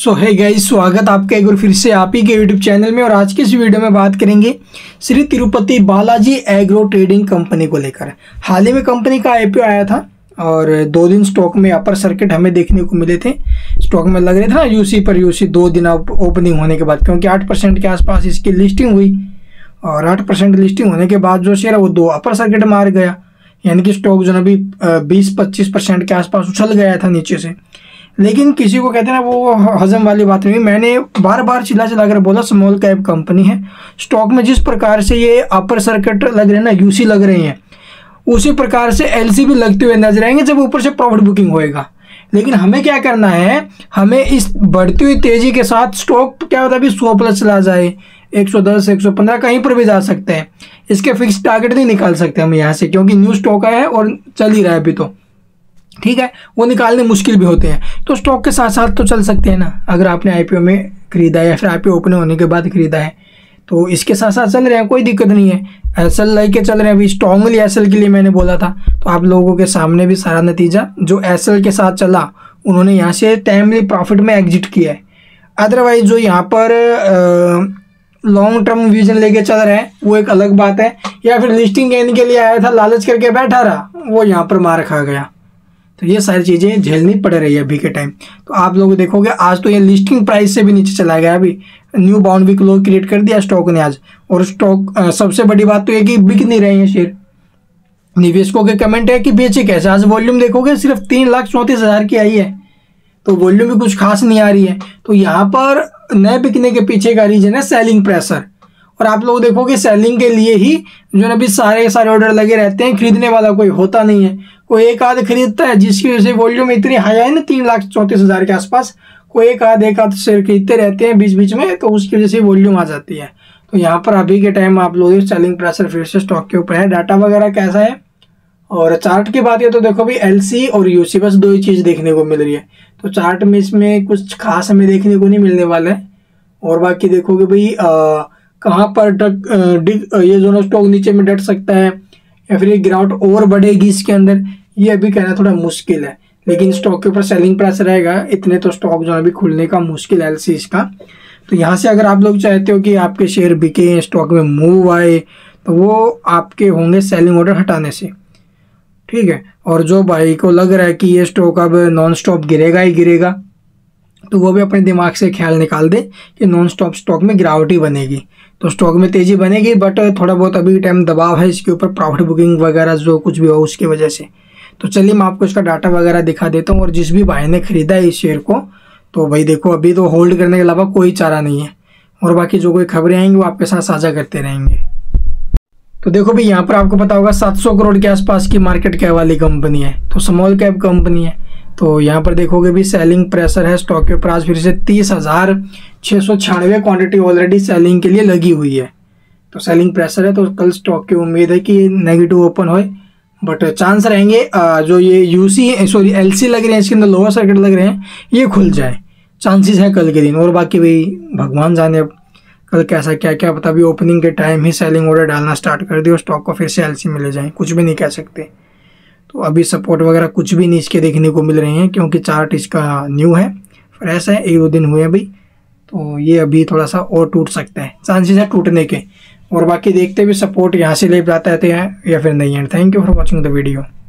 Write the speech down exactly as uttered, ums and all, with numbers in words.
सो है गाइस, स्वागत आपका एक बार फिर से आप ही के यूट्यूब चैनल में। और आज के इस वीडियो में बात करेंगे Shri Tirupati Balaji agro trading company को लेकर। हाल ही में कंपनी का आईपीओ आया था और दो दिन स्टॉक में अपर सर्किट हमें देखने को मिले थे। स्टॉक में लग रहे थे ना यूसी पर यूसी दो दिन ओपनिंग होने के बाद, क्योंकि आठ परसेंट के आसपास इसकी लिस्टिंग हुई और आठ परसेंट लिस्टिंग होने के बाद जो शेयर है वो दो अपर सर्किट मार गया, यानी कि स्टॉक जो है अभी बीस पच्चीस परसेंट के आसपास उछल गया था नीचे से। लेकिन किसी को कहते हैं ना वो हजम वाली बात नहीं। मैंने बार बार चिल्ला चिल्ला कर बोला स्मॉल कैप कंपनी है। स्टॉक में जिस प्रकार से ये अपर सर्किट लग रहे हैं ना, यूसी लग रही हैं, उसी प्रकार से एलसी भी लगते हुए नजर आएंगे जब ऊपर से प्रॉफिट बुकिंग होएगा। लेकिन हमें क्या करना है, हमें इस बढ़ती हुई तेजी के साथ स्टॉक क्या होता है अभी सौ प्लस चला जाए, एक सौ दस एक सौ पंद्रह कहीं पर भी जा सकते हैं। इसके फिक्स टारगेट नहीं निकाल सकते हम यहाँ से, क्योंकि न्यू स्टॉक आया है और चल ही रहा है अभी, तो ठीक है वो निकालने मुश्किल भी होते हैं। तो स्टॉक के साथ साथ तो चल सकते हैं ना, अगर आपने आईपीओ में खरीदा है या फिर आईपीओ ओपन होने के बाद खरीदा है तो इसके साथ साथ चल रहे हैं, कोई दिक्कत नहीं है। एस एल लेके चल रहे हैं, अभी स्ट्रांगली एस एल के लिए मैंने बोला था, तो आप लोगों के सामने भी सारा नतीजा जो एस एल के साथ चला उन्होंने यहाँ से टाइमली प्रॉफिट में एग्जिट किया है। अदरवाइज जो यहाँ पर लॉन्ग टर्म विजन लेके चल रहे हैं वो एक अलग बात है, या फिर लिस्टिंग गेन के लिए आया था लालच करके बैठा रहा वो यहाँ पर मार खा गया। तो ये सारी चीज़ें झेलनी पड़ रही है अभी के टाइम। तो आप लोग देखोगे आज तो ये लिस्टिंग प्राइस से भी नीचे चला गया, अभी न्यू बाउंड भी क्लोज क्रिएट कर दिया स्टॉक ने आज। और स्टॉक सबसे बड़ी बात तो ये कि बिक नहीं रहे हैं शेयर। निवेशकों के कमेंट है कि बेचे कैसे। आज वॉल्यूम देखोगे सिर्फ तीन लाख चौंतीस हज़ार की आई है, तो वॉल्यूम भी कुछ खास नहीं आ रही है। तो यहाँ पर नए बिकने के पीछे का रीजन है सेलिंग प्रेशर। और आप लोग देखोगे सेलिंग के लिए ही जो है अभी सारे सारे ऑर्डर लगे रहते हैं, खरीदने वाला कोई होता नहीं है। कोई एक आध खरीदता है जिसकी वजह से वॉल्यूम इतनी हाई है ना, तीन लाख चौंतीस हज़ार के आसपास कोई एक आध एक आध शेयर खरीदते रहते हैं बीच बीच में, तो उसकी वजह से वॉल्यूम आ जाती है। तो यहाँ पर अभी के टाइम आप लोग सेलिंग प्रेशर फिर से स्टॉक के ऊपर है। डाटा वगैरह कैसा है और चार्ट की बात है तो देखो भाई, एल सी और यू सी बस दो ही चीज़ देखने को मिल रही है। तो चार्ट में इसमें कुछ खास हमें देखने को नहीं मिलने वाला है। और बाकी देखोगे भाई कहाँ पर डक ये दोनों स्टॉक नीचे में डट सकता है या फिर ये गिरावट और बढ़ेगी इसके अंदर, ये अभी कहना थोड़ा मुश्किल है। लेकिन स्टॉक के ऊपर सेलिंग प्रेशर रहेगा, इतने तो स्टॉक जो है अभी खुलने का मुश्किल है एल सी इसका। तो यहाँ से अगर आप लोग चाहते हो कि आपके शेयर बिके, स्टॉक में मूव आए, तो वो आपके होंगे सेलिंग ऑर्डर हटाने से, ठीक है। और जो भाई को लग रहा है कि ये स्टॉक अब नॉन स्टॉप गिरेगा ही गिरेगा, तो वो भी अपने दिमाग से ख्याल निकाल दे कि नॉन स्टॉप स्टॉक में गिरावट ही बनेगी। तो स्टॉक में तेज़ी बनेगी बट थोड़ा बहुत अभी टाइम दबाव है इसके ऊपर, प्रॉफिट बुकिंग वगैरह जो कुछ भी हो उसकी वजह से। तो चलिए मैं आपको इसका डाटा वगैरह दिखा देता हूँ। और जिस भी भाई ने ख़रीदा है इस शेयर को, तो भाई देखो अभी तो होल्ड करने के अलावा कोई चारा नहीं है। और बाकी जो कोई खबरें आएंगी वो आपके साथ साझा करते रहेंगे। तो देखो भाई यहाँ पर आपको पता होगा सात सौ करोड़ के आसपास की मार्केट कैप वाली कंपनी है, तो स्मॉल कैप कंपनी है। तो यहाँ पर देखोगे भी सेलिंग प्रेशर है स्टॉक के ऊपर। आज फिर से तीस हज़ार छः सौ छियानवे क्वान्टिटी ऑलरेडी सेलिंग के लिए लगी हुई है, तो सेलिंग प्रेशर है। तो कल स्टॉक की उम्मीद है कि नेगेटिव ओपन होए, बट चांस रहेंगे जो ये यूसी सॉरी एलसी लग रहे हैं इसके अंदर लोअर सर्किट लग रहे हैं ये खुल जाए, चांसेस हैं कल के दिन। और बाकी भाई भगवान जाने कल कैसा क्या क्या पता, भी ओपनिंग के टाइम ही सेलिंग ऑर्डर डालना स्टार्ट कर दिए और स्टॉक को फिर से एलसी में ले जाएं, कुछ भी नहीं कह सकते। तो अभी सपोर्ट वगैरह कुछ भी नहीं इसके देखने को मिल रहे हैं, क्योंकि चार्ट इसका न्यू है, फ्रेश है, एक दो दिन हुए अभी, तो ये अभी थोड़ा सा और टूट सकता है, चांसेस है टूटने के। और बाकी देखते भी सपोर्ट यहाँ से ले जाते हैं या फिर नहीं है। Thank you for watching the video.